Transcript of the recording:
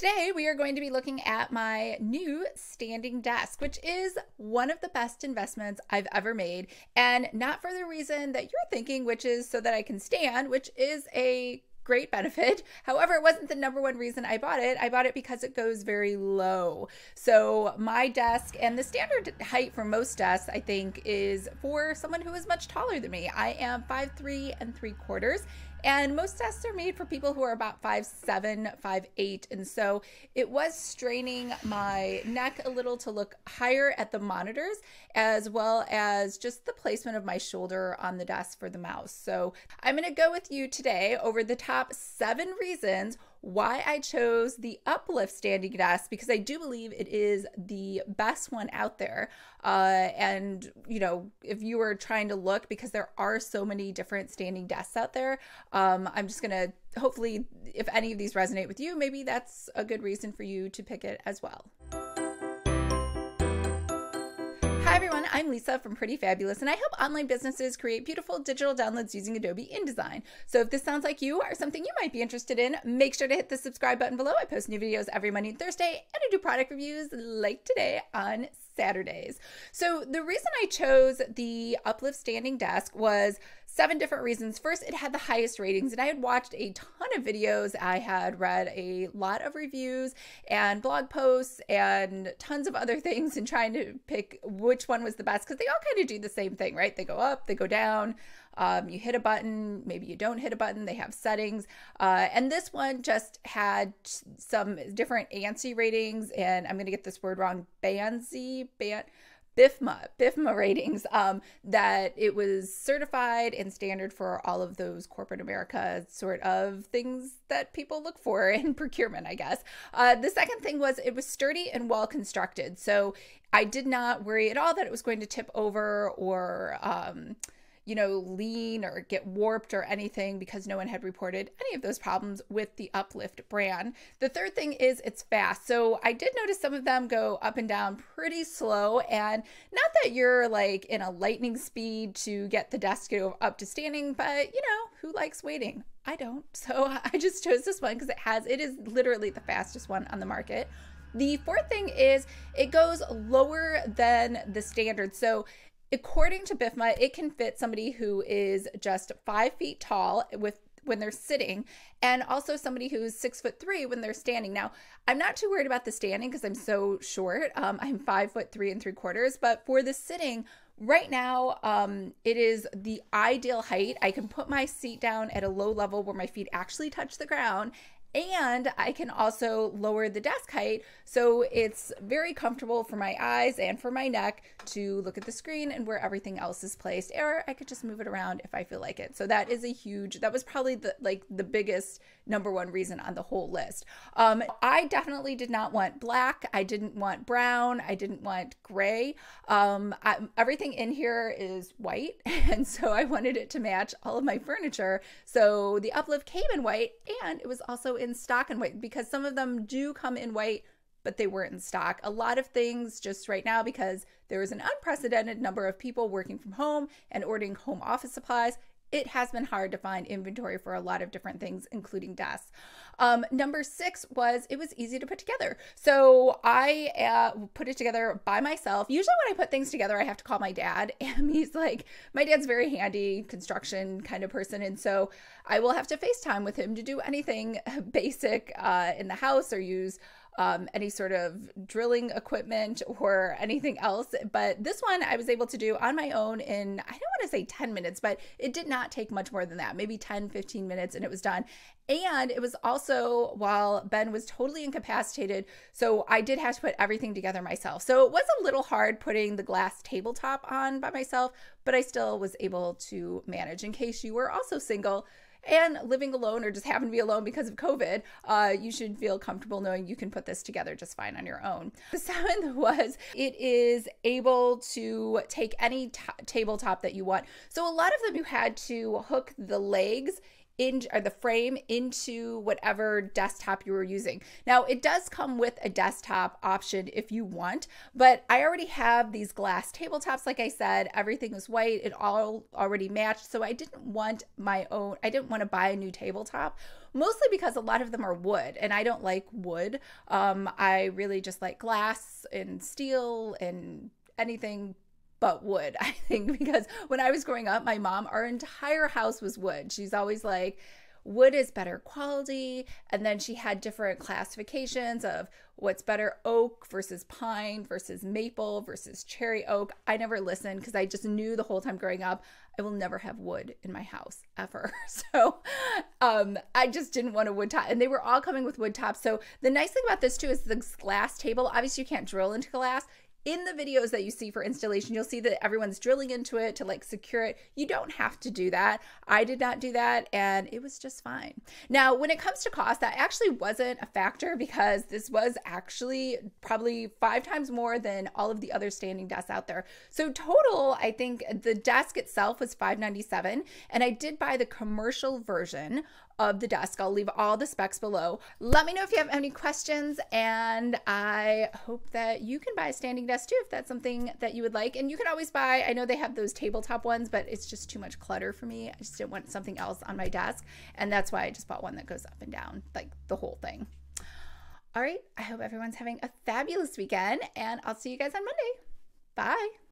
Today we are going to be looking at my new standing desk, which is one of the best investments I've ever made, and not for the reason that you're thinking, which is so that I can stand, which is a great benefit. However, it wasn't the number one reason I bought it. I bought it because it goes very low. So my desk, and the standard height for most desks, I think, is for someone who is much taller than me. I am 5'3" and 3/4", and most desks are made for people who are about 5'7", 5'8", and so it was straining my neck a little to look higher at the monitors, as well as just the placement of my shoulder on the desk for the mouse. So I'm gonna go with you today over the top 7 reasons why I chose the Uplift standing desk, because I do believe it is the best one out there. And you know, if you were trying to look, because there are so many different standing desks out there, I'm just gonna, hopefully, if any of these resonate with you, maybe that's a good reason for you to pick it as well. Hi everyone, I'm Lisa from Pretty Fabulous, and I help online businesses create beautiful digital downloads using Adobe InDesign. So if this sounds like you or something you might be interested in, make sure to hit the subscribe button below. I post new videos every Monday and Thursday, and I do product reviews like today on Saturdays. So the reason I chose the Uplift standing desk was 7 different reasons. First, it had the highest ratings, and I had watched a ton of videos. I had read a lot of reviews and blog posts and tons of other things and trying to pick which one was the best, because they all kind of do the same thing, right? They go up, they go down. You hit a button, maybe you don't hit a button, they have settings. And this one just had some different ANSI ratings, and I'm gonna get this word wrong, BIFMA ratings, that it was certified and standard for all of those corporate America sort of things that people look for in procurement, I guess. The second thing was it was sturdy and well constructed. So I did not worry at all that it was going to tip over or, you know, lean or get warped or anything, because no one had reported any of those problems with the Uplift brand. The third thing is it's fast. So I did notice some of them go up and down pretty slow, and not that you're like in a lightning speed to get the desk up to standing, but you know, who likes waiting? I don't. So I just chose this one because it is literally the fastest one on the market. The fourth thing is it goes lower than the standard. So according to BIFMA, it can fit somebody who is just 5 feet tall when they're sitting, and also somebody who's 6'3" when they're standing. Now, I'm not too worried about the standing because I'm so short. I'm 5'3" and 3/4", but for the sitting, right now, it is the ideal height. I can put my seat down at a low level where my feet actually touch the ground, and I can also lower the desk height, so it's very comfortable for my eyes and for my neck to look at the screen and where everything else is placed, or I could just move it around if I feel like it. So that is a huge, that was probably the biggest #1 reason on the whole list. I definitely did not want black. I didn't want brown. I didn't want gray. Everything in here is white, and so I wanted it to match all of my furniture. So the Uplift came in white, and it was also in stock in white, because some of them do come in white, but they weren't in stock. A lot of things just right now, because there was an unprecedented number of people working from home and ordering home office supplies, it has been hard to find inventory for a lot of different things, including desks. #6 was it was easy to put together. So I put it together by myself. Usually when I put things together, I have to call my dad, and he's like, my dad's very handy construction kind of person, and so I will have to FaceTime with him to do anything basic in the house, or use any sort of drilling equipment or anything else. But this one I was able to do on my own in, I don't want to say 10 minutes, but it did not take much more than that, maybe 10, 15 minutes, and it was done. And it was also while Ben was totally incapacitated, so I did have to put everything together myself. So it was a little hard putting the glass tabletop on by myself, but I still was able to manage. In case you were also single and living alone, or just happen to be alone because of COVID, you should feel comfortable knowing you can put this together just fine on your own. The 7th was it is able to take any tabletop that you want. So a lot of them you had to hook the legs in or the frame into whatever desktop you were using. Now it does come with a desktop option if you want, but I already have these glass tabletops. Like I said, everything was white. It all already matched. So I didn't want my own, I didn't want to buy a new tabletop, mostly because a lot of them are wood and I don't like wood. I really just like glass and steel and anything but wood, I think, because when I was growing up, my mom, our entire house was wood. She's always like, wood is better quality. And then she had different classifications of what's better, oak versus pine versus maple versus cherry oak. I never listened because I just knew the whole time growing up, I will never have wood in my house ever. So I just didn't want a wood top, and they were all coming with wood tops. So the nice thing about this too is this glass table, obviously you can't drill into glass. In the videos that you see for installation, you'll see that everyone's drilling into it to like secure it. You don't have to do that. I did not do that and it was just fine. Now, when it comes to cost, that actually wasn't a factor because this was actually probably 5 times more than all of the other standing desks out there. So total, I think the desk itself was $597, and I did buy the commercial version of the desk. I'll leave all the specs below. Let me know if you have any questions, and I hope that you can buy a standing desk too if that's something that you would like. And you can always buy, I know they have those tabletop ones, but it's just too much clutter for me. I just didn't want something else on my desk, and that's why I just bought one that goes up and down, like the whole thing. All right, I hope everyone's having a fabulous weekend, and I'll see you guys on Monday. Bye.